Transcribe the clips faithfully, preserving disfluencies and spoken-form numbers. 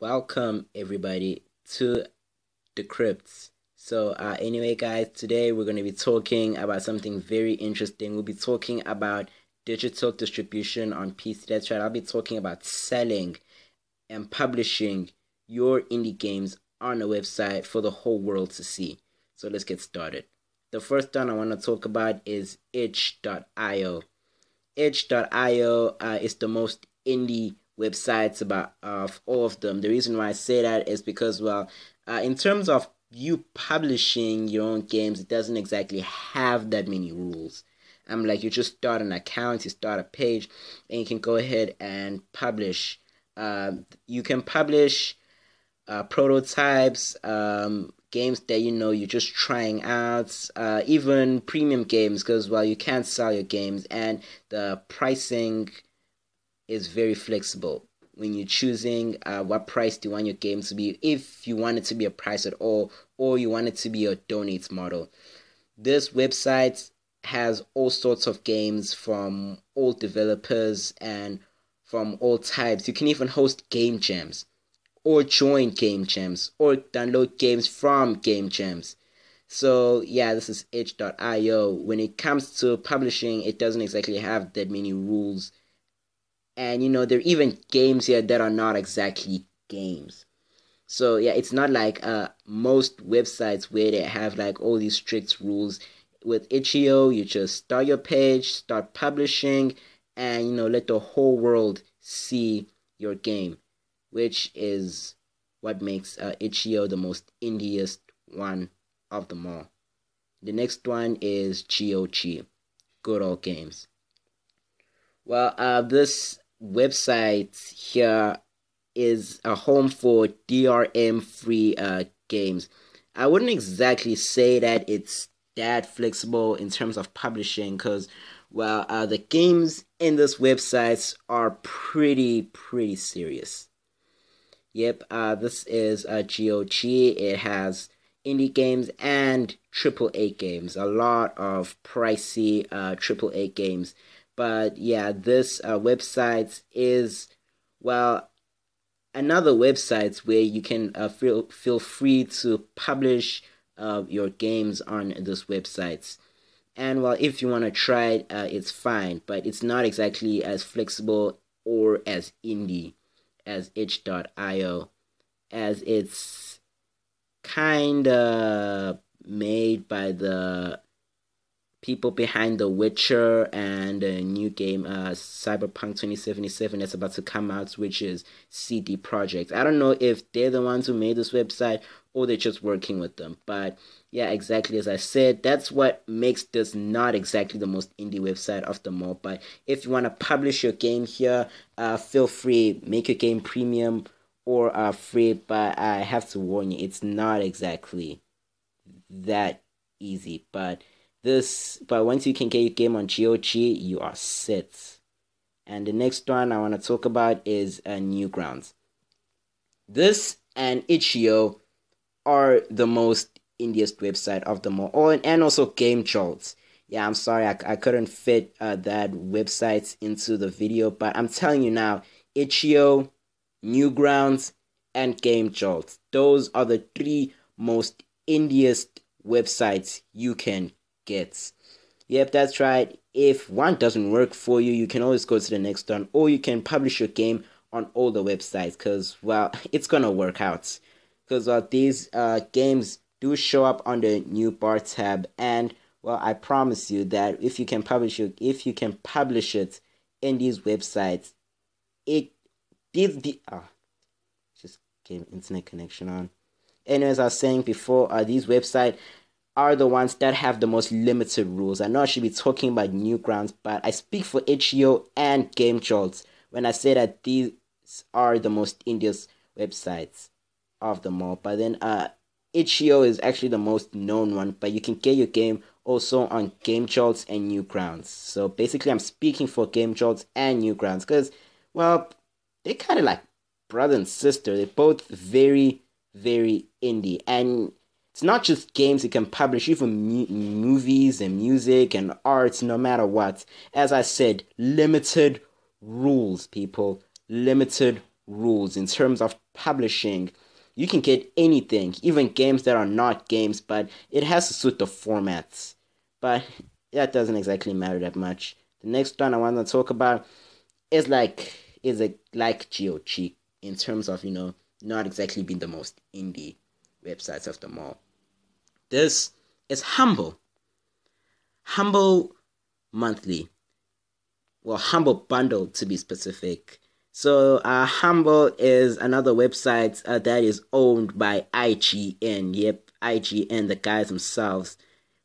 Welcome everybody to the crypts. So uh, anyway guys, today we're going to be talking about something very interesting. We'll be talking about digital distribution on P C. That's right, I'll be talking about selling and publishing your indie games on a website for the whole world to see. So let's get started. The first one I want to talk about is itch dot i o. itch dot i o uh, is the most indie websites about uh, of all of them. The reason why I say that is because, well, uh, in terms of you publishing your own games, it doesn't exactly have that many rules. I'm um, like, you just start an account, you start a page, and you can go ahead and publish. Uh, you can publish uh, prototypes, um, games that you know you're just trying out, uh, even premium games, because, well, you can't sell your games, and the pricing is very flexible when you're choosing uh, what price do you want your game to be, if you want it to be a price at all, or you want it to be a donate model. This website has all sorts of games from all developers and from all types. You can even host game jams, or join game jams, or download games from game jams. So yeah, this is itch dot i o. When it comes to publishing, it doesn't exactly have that many rules. And, you know, there are even games here that are not exactly games. So, yeah, it's not like uh, most websites where they have, like, all these strict rules. With itch dot i o, you just start your page, start publishing, and, you know, let the whole world see your game, which is what makes uh, itch dot i o the most indiest one of them all. The next one is G O G, Good Old Games. Well, uh, this website here is a home for D R M free uh, games. I wouldn't exactly say that it's that flexible in terms of publishing, because, well, uh, the games in this website are pretty pretty serious. Yep, uh, this is a G O G. It has indie games and triple A games, a lot of pricey uh, triple A games. But yeah, this uh, website is, well, another website where you can uh, feel, feel free to publish uh, your games on this website. And, well, if you want to try it, uh, it's fine. But it's not exactly as flexible or as indie as itch dot i o, as it's kind of made by the people behind The Witcher and a new game, uh, Cyberpunk twenty seventy-seven, that's about to come out, which is C D Projekt. I don't know if they're the ones who made this website or they're just working with them. But yeah, exactly as I said, that's what makes this not exactly the most indie website of them all. But if you want to publish your game here, uh, feel free, make your game premium or uh, free. But I have to warn you, it's not exactly that easy. But This, but once you can get your game on G O G, you are set. And the next one I want to talk about is uh, Newgrounds. This and itch dot i o are the most indiest website of them all. Oh, and, and also Game Jolt. Yeah, I'm sorry, I, I couldn't fit uh, that website into the video, but I'm telling you now, itch dot i o, Newgrounds, and Game Jolt. Those are the three most indiest websites you can gets. Yep, that's right. If one doesn't work for you, you can always go to the next one, or you can publish your game on all the websites, because, well, it's gonna work out, because, well, these uh, games do show up on the new bar tab, and, well, I promise you that if you can publish your, if you can publish it in these websites, it did the ah oh, just came internet connection on. And as I was saying before, uh, these websites are the ones that have the most limited rules. I know I should be talking about Newgrounds, but I speak for itch dot i o and Game Jolt when I say that these are the most indiest websites of them all. But then uh, itch dot i o is actually the most known one, but you can get your game also on Game Jolt and Newgrounds. So basically I'm speaking for Game Jolt and Newgrounds because, well, they're kind of like brother and sister. They're both very, very indie. And it's not just games, you can publish even mu movies and music and arts, no matter what. As I said, limited rules, people. Limited rules in terms of publishing. You can get anything, even games that are not games, but it has to suit the formats. But that doesn't exactly matter that much. The next one I want to talk about is like is a, like G O G in terms of, you know, not exactly being the most indie websites of them all. This is Humble. Humble Monthly. Well, Humble Bundle to be specific. So uh, Humble is another website uh, that is owned by I G N. Yep, I G N, the guys themselves.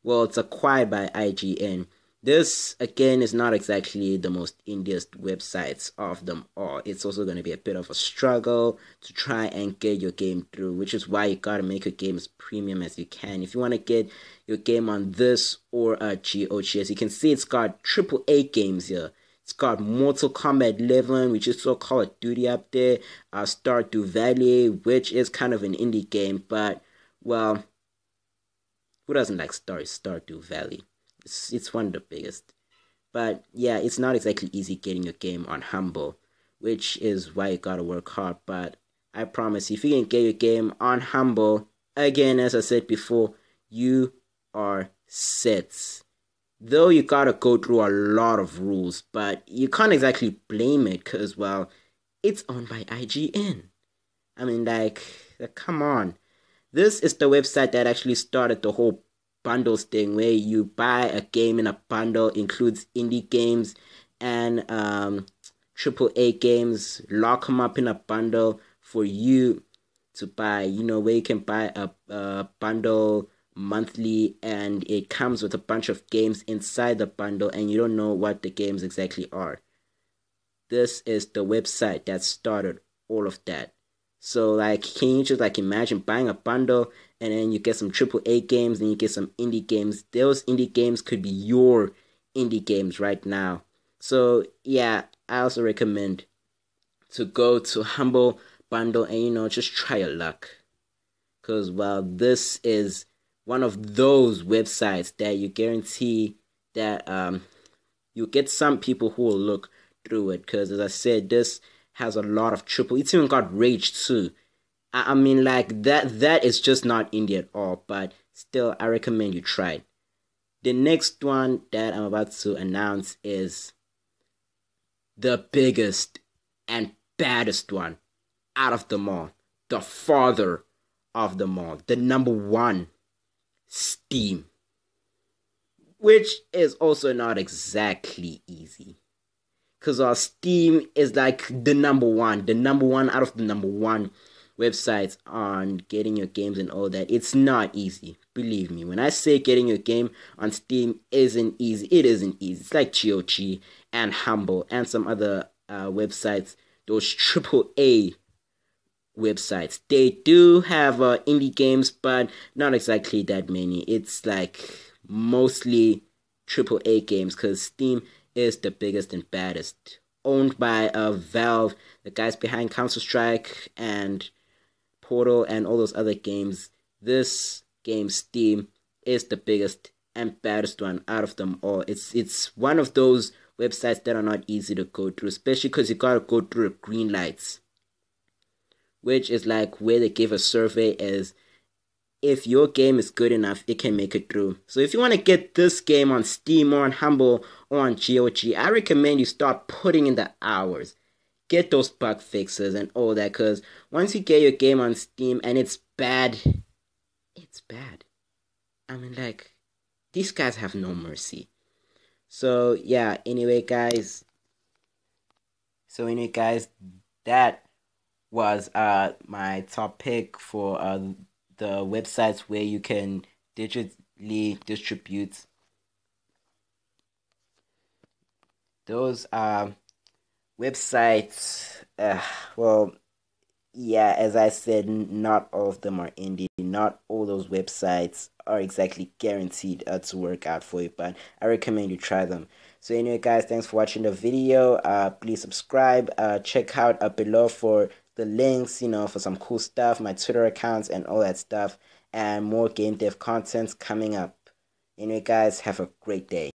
Well, it's acquired by I G N. This, again, is not exactly the most indiest websites of them all. It's also going to be a bit of a struggle to try and get your game through, which is why you got to make your game as premium as you can. If you want to get your game on this or a G O G, as you can see, it's got triple A games here. It's got Mortal Kombat eleven, which is so Call of Duty up there. Uh, Stardew Valley, which is kind of an indie game, but, well, who doesn't like Star Stardew Valley? It's, it's one of the biggest. But yeah, it's not exactly easy getting your game on Humble, which is why you gotta work hard. But I promise, if you can get your game on Humble, again, as I said before, you are set. Though you gotta go through a lot of rules, but you can't exactly blame it because, well, it's owned by I G N. I mean, like, like come on. This is the website that actually started the whole bundles thing, where you buy a game in a bundle, includes indie games and um triple A games, lock them up in a bundle for you to buy, you know, where you can buy a, a bundle monthly and it comes with a bunch of games inside the bundle and you don't know what the games exactly are. This is the website that started all of that. So, like, can you just, like, imagine buying a bundle and then you get some triple A games and you get some indie games? Those indie games could be your indie games right now. So, yeah, I also recommend to go to Humble Bundle and, you know, just try your luck. Because, well, this is one of those websites that you guarantee that um, you get some people who will look through it. Because, as I said, this has a lot of triple. It's even got Rage too. I, I mean, like, that that is just not indie at all, but still, I recommend you try it. The next one that I'm about to announce is the biggest and baddest one out of them all, the father of them all, the number one, Steam, which is also not exactly easy. Because our Steam is like the number one, the number one out of the number one websites on getting your games and all that. It's not easy. Believe me, when I say getting your game on Steam isn't easy, it isn't easy. It's like G O G and Humble and some other uh, websites, those triple A websites. They do have uh, indie games, but not exactly that many. It's like mostly triple A games because Steam is the biggest and baddest. Owned by uh, Valve, the guys behind Counter Strike and Portal and all those other games. This game, Steam, is the biggest and baddest one out of them all. It's it's one of those websites that are not easy to go through, especially because you gotta go through the green lights, which is like where they give a survey as if your game is good enough, it can make it through. So if you want to get this game on Steam or on Humble or on G O G, I recommend you start putting in the hours. Get those bug fixes and all that, because once you get your game on Steam and it's bad, it's bad. I mean, like, these guys have no mercy. So, yeah, anyway, guys. So, anyway, guys, that was uh my top pick for uh. the websites where you can digitally distribute. Those are websites, uh, well, yeah, as I said, not all of them are indie. Not all those websites are exactly guaranteed uh, to work out for you, but I recommend you try them. So anyway, guys, thanks for watching the video. Uh, please subscribe. Uh, check out up below for the links, you know, for some cool stuff, my Twitter accounts and all that stuff, and more game dev contents coming up. Anyway, guys, have a great day.